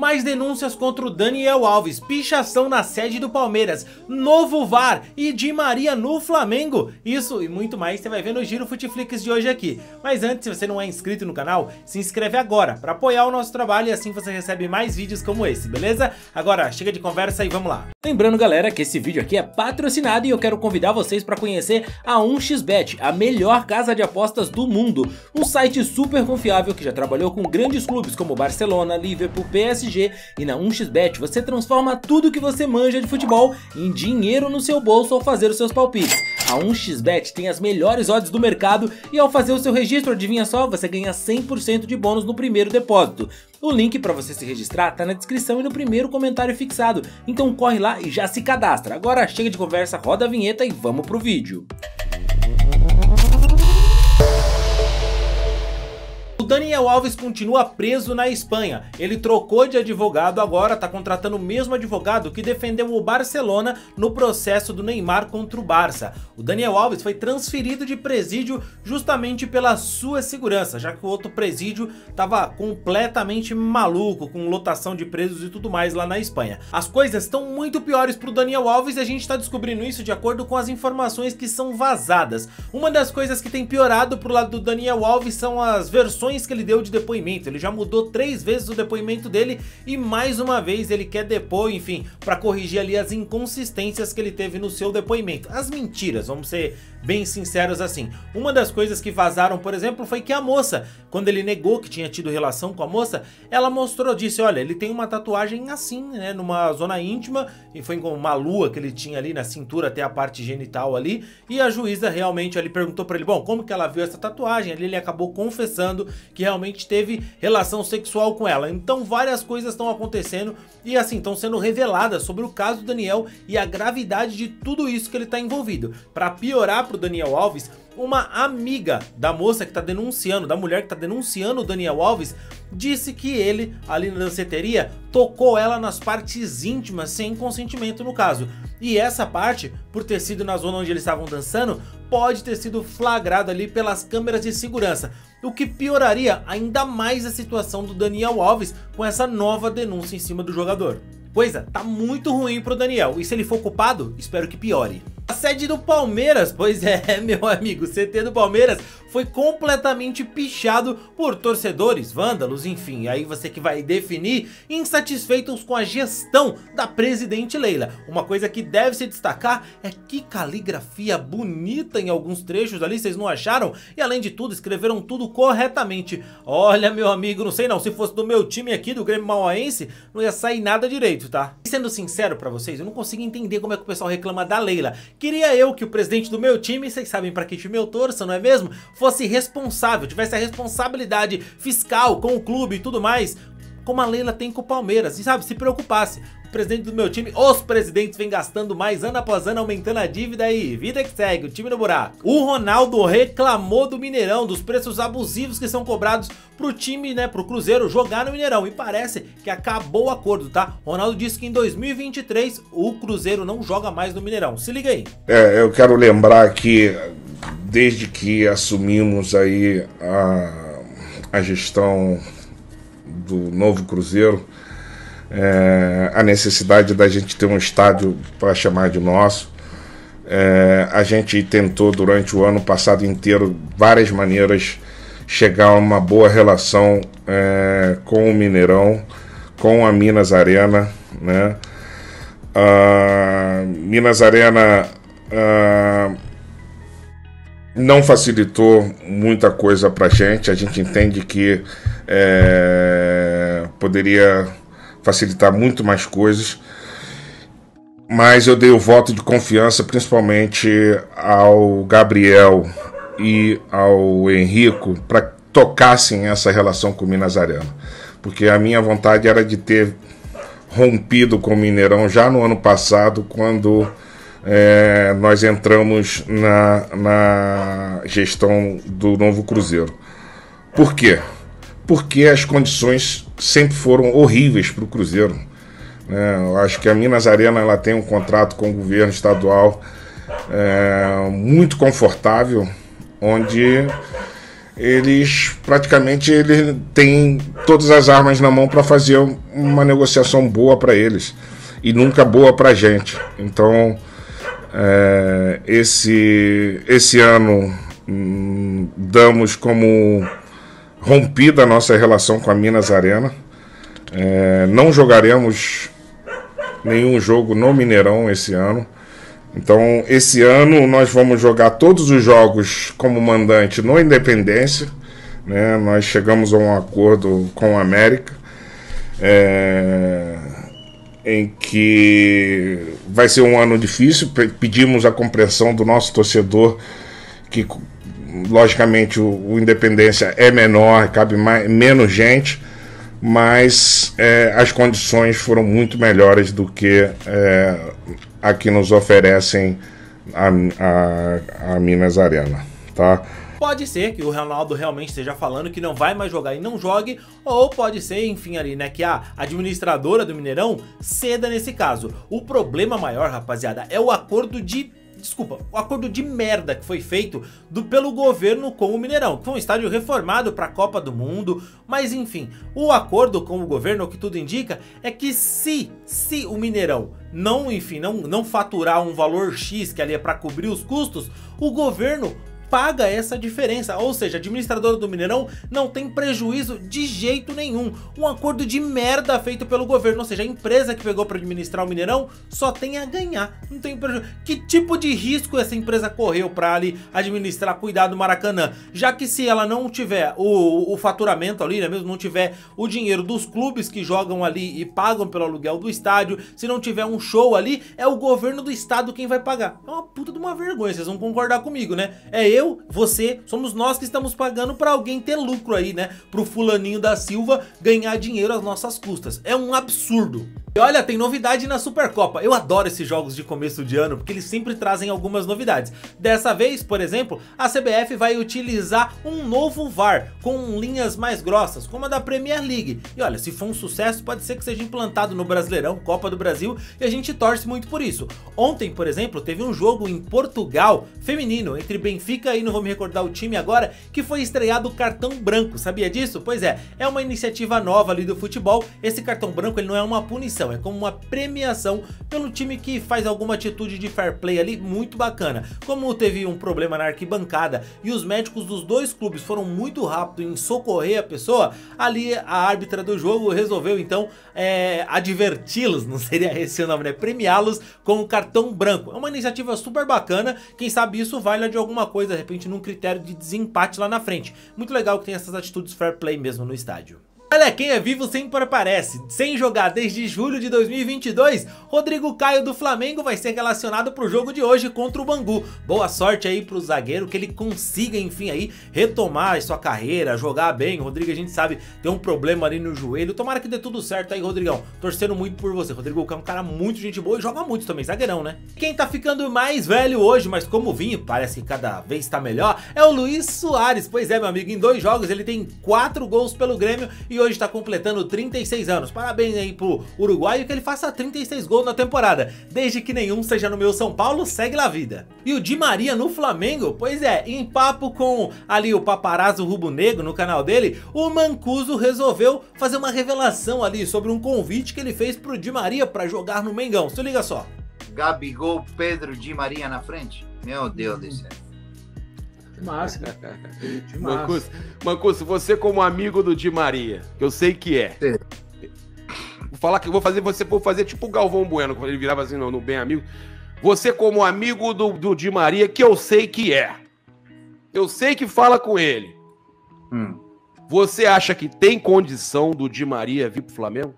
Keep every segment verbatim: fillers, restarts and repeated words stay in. Mais denúncias contra o Daniel Alves, pichação na sede do Palmeiras, novo V A R e Di María no Flamengo. Isso e muito mais você vai ver no Giro Futeflix de hoje aqui. Mas antes, se você não é inscrito no canal, se inscreve agora para apoiar o nosso trabalho e assim você recebe mais vídeos como esse, beleza? Agora chega de conversa e vamos lá. Lembrando, galera, que esse vídeo aqui é patrocinado e eu quero convidar vocês para conhecer a um x bet, a melhor casa de apostas do mundo. Um site super confiável que já trabalhou com grandes clubes como Barcelona, Liverpool, P S G, e na um x bet você transforma tudo que você manja de futebol em dinheiro no seu bolso ao fazer os seus palpites. A um x bet tem as melhores odds do mercado e ao fazer o seu registro, adivinha só, você ganha cem por cento de bônus no primeiro depósito. O link para você se registrar tá na descrição e no primeiro comentário fixado, então corre lá e já se cadastra. Agora chega de conversa, roda a vinheta e vamos pro vídeo. Daniel Alves continua preso na Espanha. Ele trocou de advogado agora, está contratando o mesmo advogado que defendeu o Barcelona no processo do Neymar contra o Barça. O Daniel Alves foi transferido de presídio justamente pela sua segurança, já que o outro presídio estava completamente maluco, com lotação de presos e tudo mais lá na Espanha. As coisas estão muito piores para o Daniel Alves e a gente está descobrindo isso de acordo com as informações que são vazadas. Uma das coisas que tem piorado para o lado do Daniel Alves são as versões que ele deu de depoimento. Ele já mudou três vezes o depoimento dele e mais uma vez ele quer depor, enfim, para corrigir ali as inconsistências que ele teve no seu depoimento, as mentiras, vamos ser bem sinceros assim. Uma das coisas que vazaram, por exemplo, foi que a moça, quando ele negou que tinha tido relação com a moça, ela mostrou, disse, olha, ele tem uma tatuagem assim, né, numa zona íntima, e foi com uma lua que ele tinha ali na cintura até a parte genital ali, e a juíza realmente ali perguntou para ele, bom, como que ela viu essa tatuagem? Ali ele acabou confessando que realmente teve relação sexual com ela. Então várias coisas estão acontecendo e assim, estão sendo reveladas sobre o caso do Daniel e a gravidade de tudo isso que ele está envolvido. Para piorar para o Daniel Alves, uma amiga da moça que está denunciando, da mulher que está denunciando o Daniel Alves, disse que ele, ali na danceteria, tocou ela nas partes íntimas sem consentimento no caso. E essa parte, por ter sido na zona onde eles estavam dançando, pode ter sido flagrada ali pelas câmeras de segurança, o que pioraria ainda mais a situação do Daniel Alves com essa nova denúncia em cima do jogador. Coisa tá muito ruim pro Daniel, e se ele for culpado, espero que piore. A sede do Palmeiras, pois é, meu amigo, o C T do Palmeiras foi completamente pichado por torcedores, vândalos, enfim, aí você que vai definir, insatisfeitos com a gestão da presidente Leila. Uma coisa que deve se destacar é que caligrafia bonita em alguns trechos ali, vocês não acharam? E além de tudo, escreveram tudo corretamente. Olha, meu amigo, não sei não, se fosse do meu time aqui, do Grêmio Mauaense, não ia sair nada direito, tá? E sendo sincero pra vocês, eu não consigo entender como é que o pessoal reclama da Leila. Queria eu que o presidente do meu time, vocês sabem pra que time eu torço, não é mesmo? Fosse responsável, tivesse a responsabilidade fiscal com o clube e tudo mais, como a Leila tem com o Palmeiras, e sabe, se preocupasse. O presidente do meu time, os presidentes vêm gastando mais ano após ano, aumentando a dívida aí, vida que segue, o time no buraco. O Ronaldo reclamou do Mineirão, dos preços abusivos que são cobrados pro time, né, pro Cruzeiro jogar no Mineirão, e parece que acabou o acordo, tá? Ronaldo disse que em dois mil e vinte e três o Cruzeiro não joga mais no Mineirão, se liga aí. É, eu quero lembrar que desde que assumimos aí a, a gestão do novo Cruzeiro, É, a necessidade da gente ter um estádio para chamar de nosso, é, a gente tentou durante o ano passado inteiro várias maneiras chegar a uma boa relação é, com o Mineirão, com a Minas Arena, né? A Minas Arena a, não facilitou muita coisa para a gente, a gente entende que é, poderia facilitar muito mais coisas, mas eu dei o voto de confiança principalmente ao Gabriel e ao Henrico para que tocassem essa relação com o Minas Arena, porque a minha vontade era de ter rompido com o Mineirão já no ano passado, quando é, nós entramos na, na gestão do novo Cruzeiro. Por quê? Porque as condições sempre foram horríveis para o Cruzeiro. É, eu acho que a Minas Arena ela tem um contrato com o governo estadual é, muito confortável, onde eles praticamente eles têm todas as armas na mão para fazer uma negociação boa para eles e nunca boa para a gente. Então, é, esse, esse ano hum, damos como rompida a nossa relação com a Minas Arena. É, não jogaremos nenhum jogo no Mineirão esse ano. Então, esse ano nós vamos jogar todos os jogos como mandante no Independência, né? Nós chegamos a um acordo com a América, é, em que vai ser um ano difícil. Pedimos a compreensão do nosso torcedor, que logicamente o, o Independência é menor, cabe mais, menos gente, mas é, as condições foram muito melhores do que é, a que nos oferecem a, a, a Minas Arena, tá? Pode ser que o Ronaldo realmente esteja falando que não vai mais jogar e não jogue, ou pode ser, enfim, ali, né, que a administradora do Mineirão ceda nesse caso. O problema maior, rapaziada, é o acordo de... Desculpa, o acordo de merda que foi feito do, pelo governo com o Mineirão, que foi um estádio reformado para a Copa do Mundo, mas enfim, o acordo com o governo, o que tudo indica, é que se, se o Mineirão não, enfim, não, não faturar um valor X, que ali é para cobrir os custos, o governo paga essa diferença, ou seja, a administradora do Mineirão não tem prejuízo de jeito nenhum. Um acordo de merda feito pelo governo, ou seja, a empresa que pegou para administrar o Mineirão só tem a ganhar, não tem prejuízo. Que tipo de risco essa empresa correu para ali administrar, cuidar do Maracanã? Já que se ela não tiver o, o faturamento ali, né, mesmo não tiver o dinheiro dos clubes que jogam ali e pagam pelo aluguel do estádio, se não tiver um show ali, é o governo do estado quem vai pagar. É uma puta de uma vergonha, vocês vão concordar comigo, né? É eu, você, somos nós que estamos pagando pra alguém ter lucro aí, né? Pro fulaninho da Silva ganhar dinheiro às nossas custas. É um absurdo. E olha, tem novidade na Supercopa. Eu adoro esses jogos de começo de ano, porque eles sempre trazem algumas novidades. Dessa vez, por exemplo, a C B F vai utilizar um novo V A R, com linhas mais grossas, como a da Premier League. E olha, se for um sucesso, pode ser que seja implantado no Brasileirão, Copa do Brasil, e a gente torce muito por isso. Ontem, por exemplo, teve um jogo em Portugal, feminino, entre Benfica e, não vou me recordar o time agora, que foi estreado o Cartão Branco. Sabia disso? Pois é, é uma iniciativa nova ali do futebol. Esse Cartão Branco, ele não é uma punição, é como uma premiação pelo time que faz alguma atitude de fair play ali muito bacana. Como teve um problema na arquibancada e os médicos dos dois clubes foram muito rápidos em socorrer a pessoa, ali a árbitra do jogo resolveu então é, adverti-los, não seria esse o nome, né? Premiá-los com o Cartão Branco. É uma iniciativa super bacana, quem sabe isso valha de alguma coisa, de repente num critério de desempate lá na frente. Muito legal que tem essas atitudes fair play mesmo no estádio. Olha, quem é vivo sempre aparece. Sem jogar desde julho de dois mil e vinte e dois, Rodrigo Caio do Flamengo vai ser relacionado para o jogo de hoje contra o Bangu. Boa sorte aí para o zagueiro, que ele consiga, enfim, aí retomar sua carreira, jogar bem. O Rodrigo, a gente sabe, tem um problema ali no joelho. Tomara que dê tudo certo aí, Rodrigão. Torcendo muito por você. Rodrigo Caio é um cara muito gente boa e joga muito também, zagueirão, né? Quem tá ficando mais velho hoje, mas como o vinho parece que cada vez tá melhor, é o Luis Suárez. Pois é, meu amigo, em dois jogos ele tem quatro gols pelo Grêmio e hoje está completando trinta e seis anos. Parabéns aí pro uruguaio, que ele faça trinta e seis gols na temporada, desde que nenhum seja no meu São Paulo, segue lá a vida. E o Di María no Flamengo? Pois é, em papo com ali o paparazzo rubro-negro no canal dele, o Mancuso resolveu fazer uma revelação ali sobre um convite que ele fez pro Di María para jogar no Mengão. Se liga só. Gabigol, Pedro, Di María na frente? Meu Deus do céu. Massa. Mancuso, Mancuso, você como amigo do Di María, que eu sei que é. Sim. Vou falar que vou fazer você vou fazer tipo o Galvão Bueno, quando ele virava assim no, no Bem Amigo. Você como amigo do, do Di María, que eu sei que é. Eu sei que fala com ele. Hum. Você acha que tem condição do Di María vir pro Flamengo?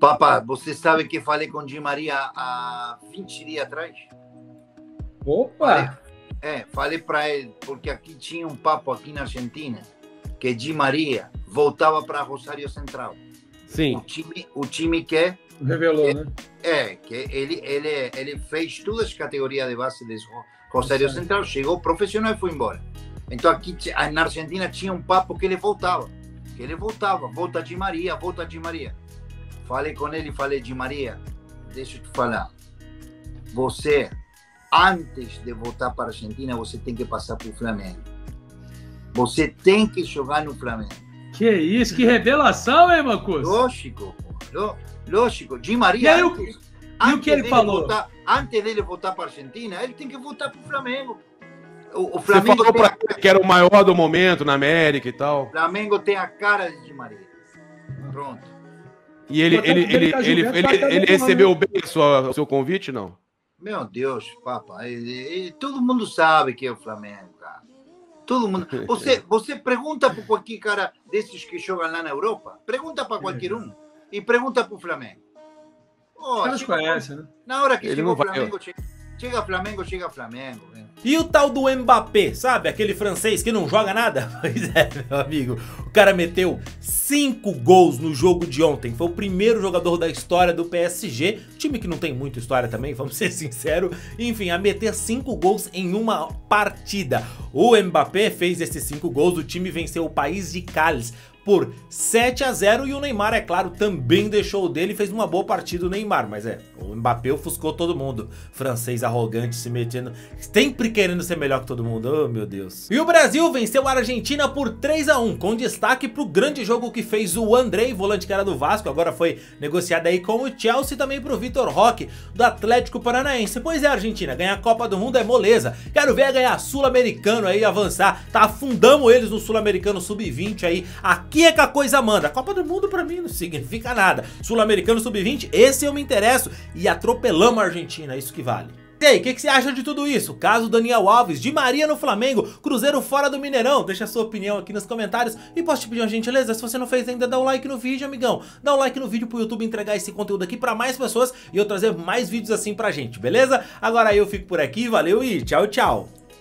Papá, você sabe que falei com o Di María há vinte dias atrás? Opa! Falei. É, falei para ele, porque aqui tinha um papo aqui na Argentina, que Di María voltava para Rosário Central. Sim. O time, o time que... Revelou, é, né? É, que ele, ele, ele fez todas as categorias de base de Rosário Central, chegou profissional e foi embora. Então aqui na Argentina tinha um papo que ele voltava, que ele voltava, volta Di María, volta Di María. Falei com ele e falei, Di María, deixa eu te falar, você... Antes de voltar para a Argentina, você tem que passar para o Flamengo. Você tem que jogar no Flamengo. Que isso, que revelação, hein, Marcos? Lógico, lógico. Di María, e o que, e o que ele falou? Voltar, antes dele voltar para a Argentina, ele tem que voltar para o Flamengo. O, o Flamengo. Você falou para ele que era o maior do momento na América e tal. O Flamengo tem a cara de Di María. Pronto. E ele, ele, ele, tá ele, ele, ele, ele recebeu bem o seu convite, não? Meu Deus, papa. Ele, ele, todo mundo sabe que é o Flamengo, cara. Todo mundo. Você, você pergunta para qualquer cara desses que jogam lá na Europa, pergunta para qualquer um e pergunta para o Flamengo. Oh, os caras conhecem, né? Na hora que ele chega o Flamengo, chega, chega Flamengo, chega Flamengo. Né? E o tal do Mbappé, sabe? Aquele francês que não joga nada? Pois é, meu amigo. O cara meteu cinco gols no jogo de ontem. Foi o primeiro jogador da história do P S G. Time que não tem muita história também, vamos ser sinceros. Enfim, a meter cinco gols em uma partida. O Mbappé fez esses cinco gols. O time venceu o país de Gales por sete a zero, e o Neymar, é claro, também deixou o dele e fez uma boa partida o Neymar, mas é, o Mbappé ofuscou todo mundo, francês arrogante, se metendo, sempre querendo ser melhor que todo mundo, oh meu Deus. E o Brasil venceu a Argentina por três a um, com destaque pro grande jogo que fez o Andrei, volante que era do Vasco, agora foi negociado aí com o Chelsea, e também pro Vitor Roque, do Atlético Paranaense. Pois é, Argentina, ganhar a Copa do Mundo é moleza, quero ver ganhar Sul-Americano aí, avançar, tá, afundamos eles no Sul-Americano sub vinte aí, aqui que é que a coisa manda? A Copa do Mundo pra mim não significa nada. Sul-Americano sub vinte, esse eu me interesso. E atropelamos a Argentina, isso que vale. E aí, o que, que você acha de tudo isso? Caso Daniel Alves, Di María no Flamengo, Cruzeiro fora do Mineirão. Deixa a sua opinião aqui nos comentários. E posso te pedir uma gentileza? Se você não fez ainda, dá um like no vídeo, amigão. Dá um like no vídeo pro YouTube entregar esse conteúdo aqui pra mais pessoas e eu trazer mais vídeos assim pra gente, beleza? Agora eu fico por aqui, valeu e tchau, tchau.